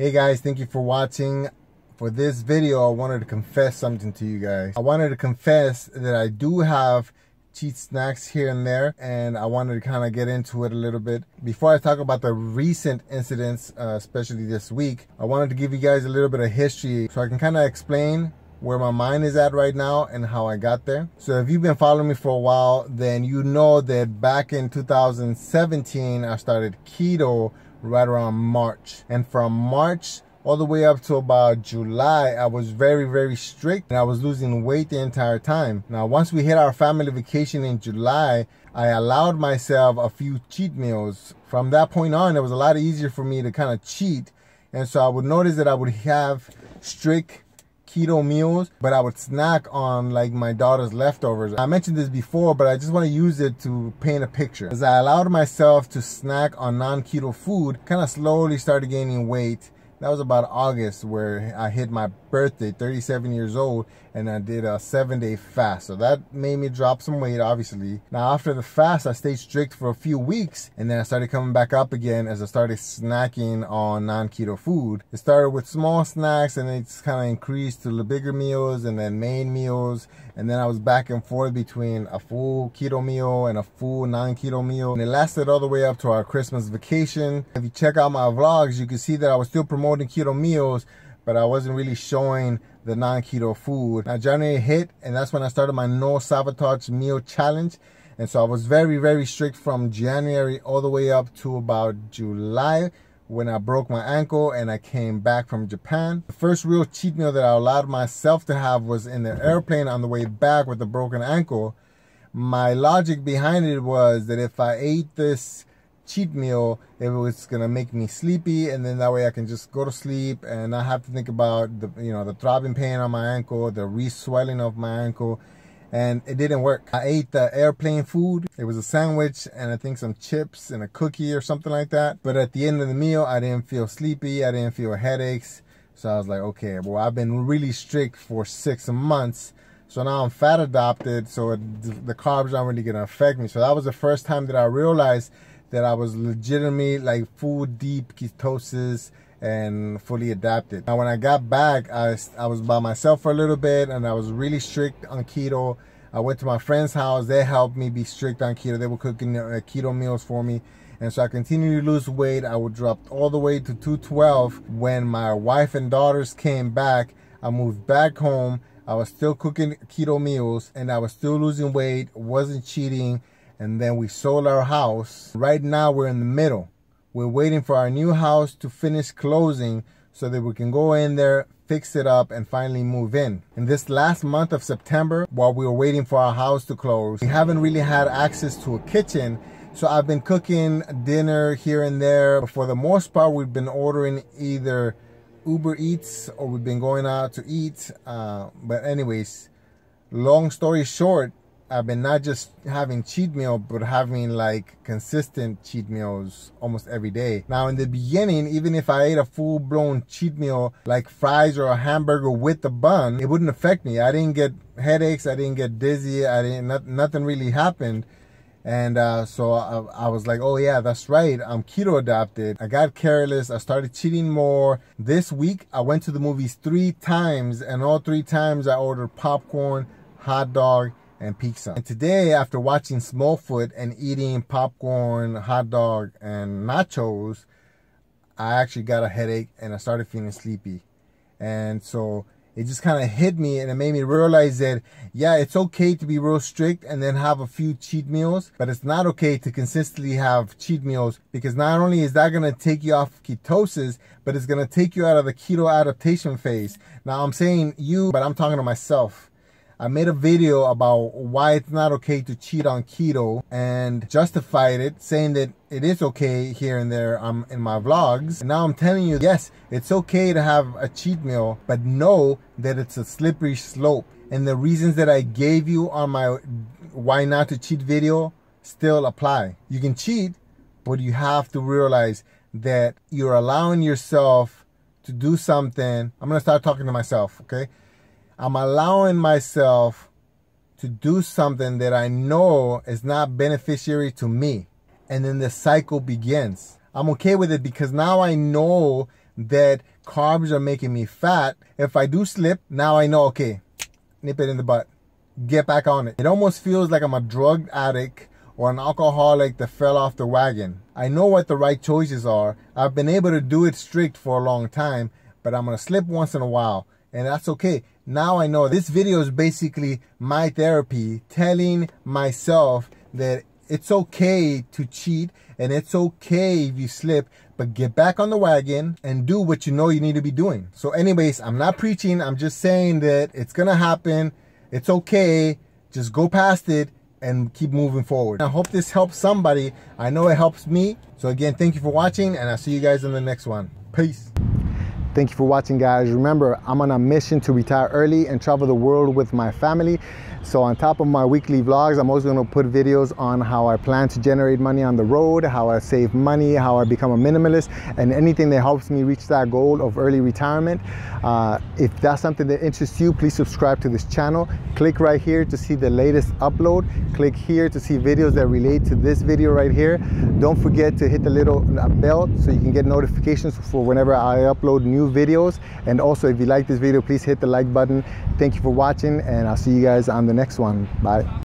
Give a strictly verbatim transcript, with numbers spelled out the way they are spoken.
Hey guys, thank you for watching. For this video, I wanted to confess something to you guys. I wanted to confess that I do have cheat snacks here and there, and I wanted to kind of get into it a little bit. Before I talk about the recent incidents, uh, especially this week, I wanted to give you guys a little bit of history so I can kind of explain where my mind is at right now and how I got there. So if you've been following me for a while, then you know that back in two thousand seventeen, I started keto right around March. And from March all the way up to about July, I was very, very strict, and I was losing weight the entire time. Now, once we hit our family vacation in July, I allowed myself a few cheat meals. From that point on, it was a lot easier for me to kind of cheat. And so I would notice that I would have strict keto meals, but I would snack on like my daughter's leftovers. I mentioned this before, but I just want to use it to paint a picture. As I allowed myself to snack on non-keto food, kind of slowly started gaining weight. That was about August, where I hit my birthday, thirty-seven years old, and I did a seven-day fast. So that made me drop some weight, obviously. Now, after the fast, I stayed strict for a few weeks, and then I started coming back up again as I started snacking on non-keto food. It started with small snacks, and it's kind of increased to the bigger meals and then main meals. And then I was back and forth between a full keto meal and a full non-keto meal. And it lasted all the way up to our Christmas vacation. If you check out my vlogs, you can see that I was still promoting keto meals, but I wasn't really showing the non-keto food. Now January hit, and that's when I started my no sabotage meal challenge. And so I was very, very strict from January all the way up to about July, when I broke my ankle and I came back from Japan. The first real cheat meal that I allowed myself to have was in the airplane on the way back with a broken ankle. My logic behind it was that if I ate this cheat meal, it was gonna make me sleepy, and then that way I can just go to sleep and not have to think about the you know the throbbing pain on my ankle, the re-swelling of my ankle. And it didn't work. I ate the airplane food. It was a sandwich and I think some chips and a cookie or something like that. But at the end of the meal, I didn't feel sleepy, I didn't feel headaches. So I was like, okay, well, I've been really strict for six months, so now I'm fat adopted, so it, the carbs aren't really gonna affect me. So that was the first time that I realized that I was legitimately like full deep ketosis and fully adapted. Now when I got back, I, I was by myself for a little bit, and I was really strict on keto. I went to my friend's house, they helped me be strict on keto. They were cooking uh, keto meals for me. And so I continued to lose weight. I would drop all the way to two twelve. When my wife and daughters came back, I moved back home. I was still cooking keto meals, and I was still losing weight, wasn't cheating. And then we sold our house. Right now we're in the middle. We're waiting for our new house to finish closing so that we can go in there, fix it up, and finally move in. In this last month of September, while we were waiting for our house to close, we haven't really had access to a kitchen. So I've been cooking dinner here and there. But for the most part, we've been ordering either Uber Eats or we've been going out to eat. Uh, but anyways, long story short, I've been not just having cheat meal, but having like consistent cheat meals almost every day. Now in the beginning, even if I ate a full blown cheat meal, like fries or a hamburger with a bun, it wouldn't affect me. I didn't get headaches, I didn't get dizzy, I didn't, not, nothing really happened. And uh, so I, I was like, oh yeah, that's right, I'm keto adapted. I got careless, I started cheating more. This week, I went to the movies three times, and all three times I ordered popcorn, hot dog, and pizza. And today, after watching Smallfoot and eating popcorn, hot dog, and nachos, I actually got a headache and I started feeling sleepy. And so it just kind of hit me, and it made me realize that, yeah, it's okay to be real strict and then have a few cheat meals, but it's not okay to consistently have cheat meals, because not only is that going to take you off ketosis, but it's going to take you out of the keto adaptation phase. Now I'm saying you, but I'm talking to myself. I made a video about why it's not okay to cheat on keto, and justified it, saying that it is okay here and there um, in my vlogs. And now I'm telling you, yes, it's okay to have a cheat meal, but know that it's a slippery slope. And the reasons that I gave you on my why not to cheat video still apply. You can cheat, but you have to realize that you're allowing yourself to do something. I'm gonna start talking to myself, okay? I'm allowing myself to do something that I know is not beneficiary to me. And then the cycle begins. I'm okay with it because now I know that carbs are making me fat. If I do slip, now I know, okay, nip it in the butt. Get back on it. It almost feels like I'm a drug addict or an alcoholic that fell off the wagon. I know what the right choices are. I've been able to do it strict for a long time, but I'm gonna slip once in a while, and that's okay. Now I know. This video is basically my therapy telling myself that it's okay to cheat and it's okay if you slip, but get back on the wagon and do what you know you need to be doing. So anyways, I'm not preaching. I'm just saying that it's gonna happen. It's okay, just go past it and keep moving forward. I hope this helps somebody. I know it helps me. So again, thank you for watching, and I'll see you guys in the next one. Peace. Thank you for watching, guys. Remember, I'm on a mission to retire early and travel the world with my family. So on top of my weekly vlogs, I'm also gonna put videos on how I plan to generate money on the road, how I save money, how I become a minimalist, and anything that helps me reach that goal of early retirement. Uh, if that's something that interests you, please subscribe to this channel. Click right here to see the latest upload. Click here to see videos that relate to this video right here. Don't forget to hit the little bell so you can get notifications for whenever I upload new videos. And also, if you like this video, please hit the like button. Thank you for watching, and I'll see you guys on the next one. Bye.